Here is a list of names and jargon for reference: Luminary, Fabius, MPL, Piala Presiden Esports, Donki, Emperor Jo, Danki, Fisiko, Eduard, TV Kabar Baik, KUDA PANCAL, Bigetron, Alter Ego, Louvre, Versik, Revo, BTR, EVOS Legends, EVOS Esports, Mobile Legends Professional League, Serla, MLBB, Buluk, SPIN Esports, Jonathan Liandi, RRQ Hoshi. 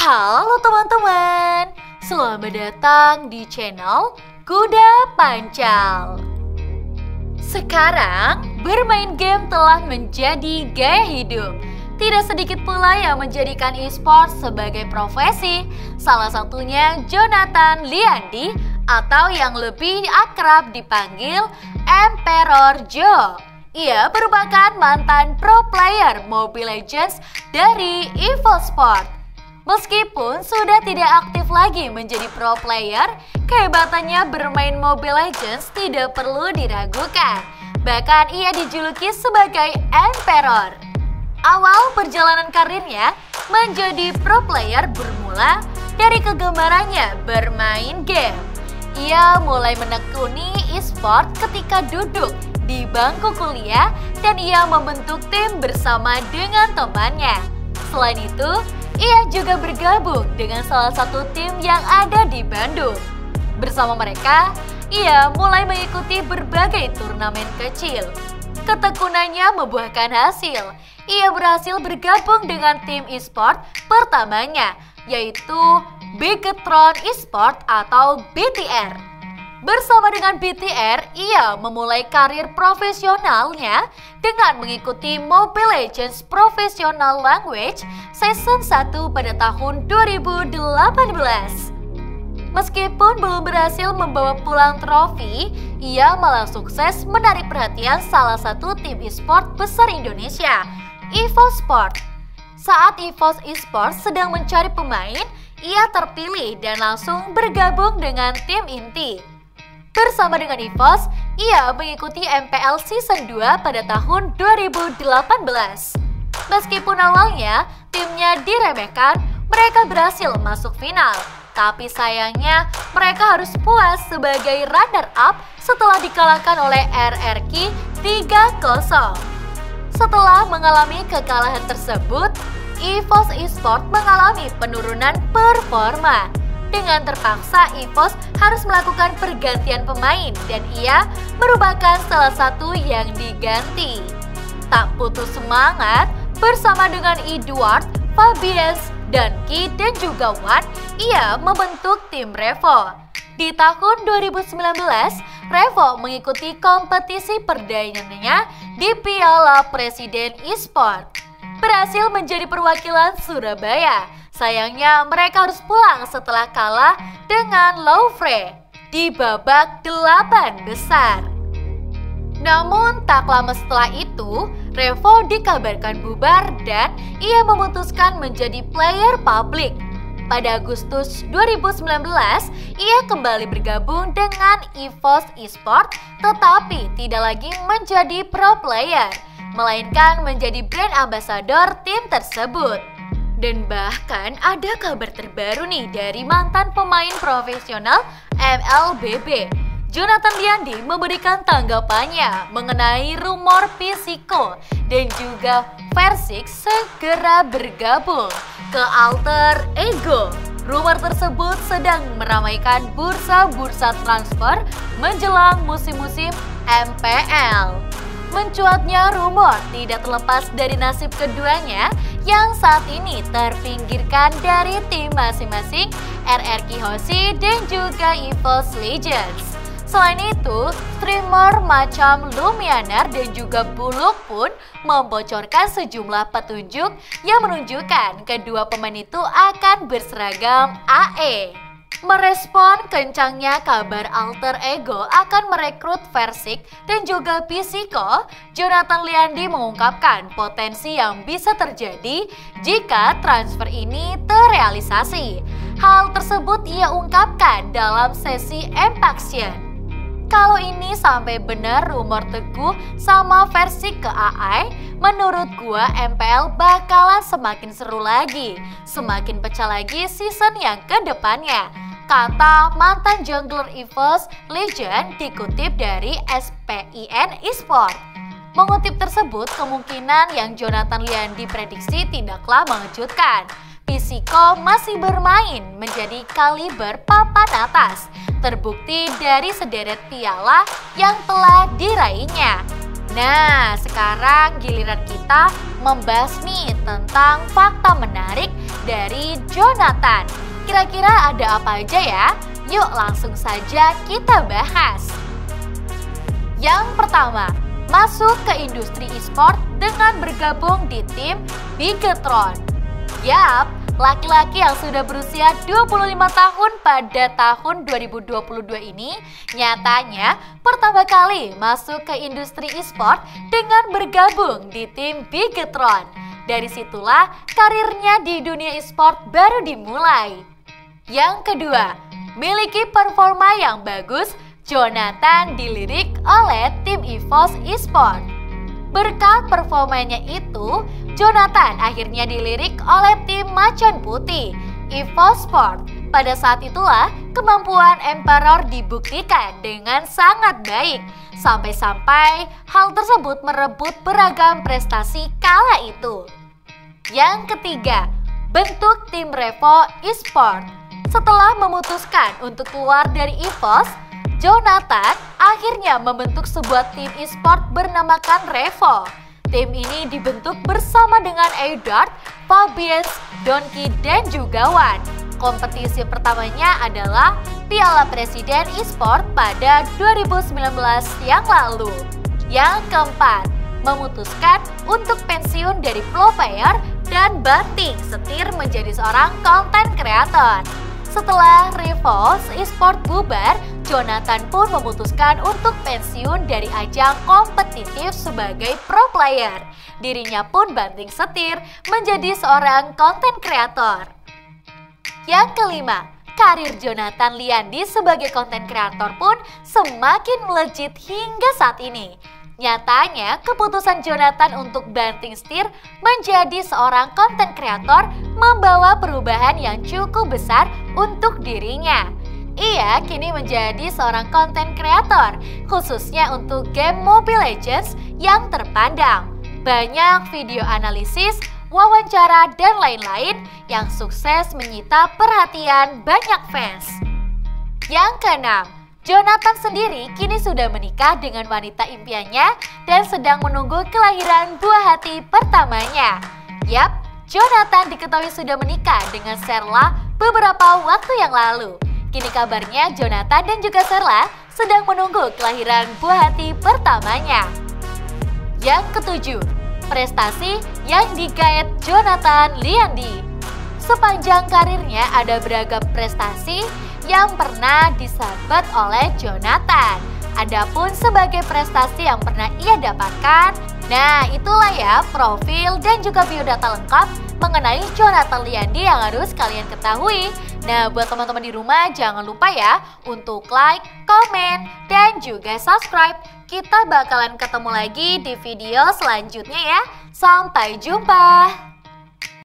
Halo teman-teman, selamat datang di channel Kuda Pancal. Sekarang, bermain game telah menjadi gaya hidup. Tidak sedikit pula yang menjadikan esports sebagai profesi. Salah satunya Jonathan Liandi atau yang lebih akrab dipanggil Emperor Jo. Ia merupakan mantan pro player Mobile Legends dari EVOS Legends. Meskipun sudah tidak aktif lagi menjadi pro player, kehebatannya bermain Mobile Legends tidak perlu diragukan. Bahkan ia dijuluki sebagai Emperor. Awal perjalanan karirnya menjadi pro player bermula dari kegemarannya bermain game. Ia mulai menekuni e-sport ketika duduk di bangku kuliah dan ia membentuk tim bersama dengan temannya. Selain itu, ia juga bergabung dengan salah satu tim yang ada di Bandung. Bersama mereka, ia mulai mengikuti berbagai turnamen kecil. Ketekunannya membuahkan hasil. Ia berhasil bergabung dengan tim e-sport pertamanya, yaitu Bigetron e-sport atau BTR. Bersama dengan BTR, ia memulai karir profesionalnya dengan mengikuti Mobile Legends Professional League Season 1 pada tahun 2018. Meskipun belum berhasil membawa pulang trofi, ia malah sukses menarik perhatian salah satu tim e-sport besar Indonesia, EVOS Legends. Saat EVOS Esports sedang mencari pemain, ia terpilih dan langsung bergabung dengan tim inti. Bersama dengan EVOS, ia mengikuti MPL Season 2 pada tahun 2018. Meskipun awalnya timnya diremehkan, mereka berhasil masuk final. Tapi sayangnya mereka harus puas sebagai runner-up setelah dikalahkan oleh RRQ 3-0. Setelah mengalami kekalahan tersebut, EVOS Esports mengalami penurunan performa. Dengan terpaksa EVOS harus melakukan pergantian pemain dan ia merupakan salah satu yang diganti. Tak putus semangat, bersama dengan Eduard, Fabius, Danki dan juga Wan, ia membentuk tim Revo. Di tahun 2019, Revo mengikuti kompetisi perdananya di Piala Presiden Esports. Berhasil menjadi perwakilan Surabaya. Sayangnya mereka harus pulang setelah kalah dengan Louvre di babak 8 besar. Namun tak lama setelah itu, Revo dikabarkan bubar dan ia memutuskan menjadi player publik. Pada Agustus 2019, ia kembali bergabung dengan EVOS Esports tetapi tidak lagi menjadi pro player, melainkan menjadi brand ambassador tim tersebut. Dan bahkan ada kabar terbaru nih dari mantan pemain profesional MLBB. Jonathan Liandi memberikan tanggapannya mengenai rumor Fisiko dan juga Versik segera bergabung ke Alter Ego. Rumor tersebut sedang meramaikan bursa-bursa transfer menjelang musim-musim MPL. Mencuatnya rumor tidak terlepas dari nasib keduanya yang saat ini terpinggirkan dari tim masing-masing RRQ Hoshi dan juga EVOS Legends. Selain itu, streamer macam Luminary dan juga Buluk pun membocorkan sejumlah petunjuk yang menunjukkan kedua pemain itu akan berseragam AE. Merespon kencangnya kabar Alter Ego akan merekrut Versik dan juga Fisiko, Jonathan Liandi mengungkapkan potensi yang bisa terjadi jika transfer ini terrealisasi. Hal tersebut ia ungkapkan dalam sesi Impaction. Kalau ini sampai benar rumor Teguh sama Versik ke AI, menurut gua MPL bakalan semakin seru lagi, semakin pecah lagi season yang kedepannya, kata mantan jungler EVOS Legends dikutip dari SPIN Esports. Mengutip tersebut, kemungkinan yang Jonathan Liandi prediksi tidaklah mengejutkan. Fisiko masih bermain menjadi kaliber papan atas, terbukti dari sederet piala yang telah diraihnya. Nah, sekarang giliran kita membasmi tentang fakta menarik dari Jonathan. Kira-kira ada apa aja ya? Yuk langsung saja kita bahas. Yang pertama, masuk ke industri e-sport dengan bergabung di tim Bigetron. Yap, laki-laki yang sudah berusia 25 tahun pada tahun 2022 ini nyatanya pertama kali masuk ke industri e-sport dengan bergabung di tim Bigetron. Dari situlah karirnya di dunia e-sport baru dimulai. Yang kedua, miliki performa yang bagus, Jonathan dilirik oleh tim EVOS Esports. Berkat performanya itu, Jonathan akhirnya dilirik oleh tim Macan Putih, EVOS Sport. Pada saat itulah kemampuan Emperor dibuktikan dengan sangat baik, sampai-sampai hal tersebut merebut beragam prestasi kala itu. Yang ketiga, bentuk tim Revo Esports. Setelah memutuskan untuk keluar dari EVOS, Jonathan akhirnya membentuk sebuah tim e-sport bernamakan Revo. Tim ini dibentuk bersama dengan Eduard, Fabius, Donki, dan juga Wan. Kompetisi pertamanya adalah Piala Presiden Esports pada 2019 yang lalu. Yang keempat, memutuskan untuk pensiun dari pro player dan banting setir menjadi seorang konten kreator. Setelah Revo Esports bubar, Jonathan pun memutuskan untuk pensiun dari ajang kompetitif sebagai pro player. Dirinya pun banting setir menjadi seorang konten kreator. Yang kelima, karir Jonathan Liandi sebagai konten kreator pun semakin melejit hingga saat ini. Nyatanya, keputusan Jonathan untuk banting setir menjadi seorang konten kreator membawa perubahan yang cukup besar untuk dirinya. Ia kini menjadi seorang konten kreator, khususnya untuk game Mobile Legends yang terpandang. Banyak video analisis, wawancara, dan lain-lain yang sukses menyita perhatian banyak fans. Yang keenam, Jonathan sendiri kini sudah menikah dengan wanita impiannya dan sedang menunggu kelahiran buah hati pertamanya. Yap, Jonathan diketahui sudah menikah dengan Serla beberapa waktu yang lalu. Kini kabarnya Jonathan dan juga Serla sedang menunggu kelahiran buah hati pertamanya. Yang ketujuh, prestasi yang digait Jonathan Liandi. Sepanjang karirnya ada beragam prestasi yang pernah disabat oleh Jonathan. Adapun sebagai prestasi yang pernah ia dapatkan, nah itulah ya profil dan juga biodata lengkap mengenai Jonathan Liandi yang harus kalian ketahui. Nah, buat teman-teman di rumah jangan lupa ya untuk like, komen, dan juga subscribe. Kita bakalan ketemu lagi di video selanjutnya ya. Sampai jumpa!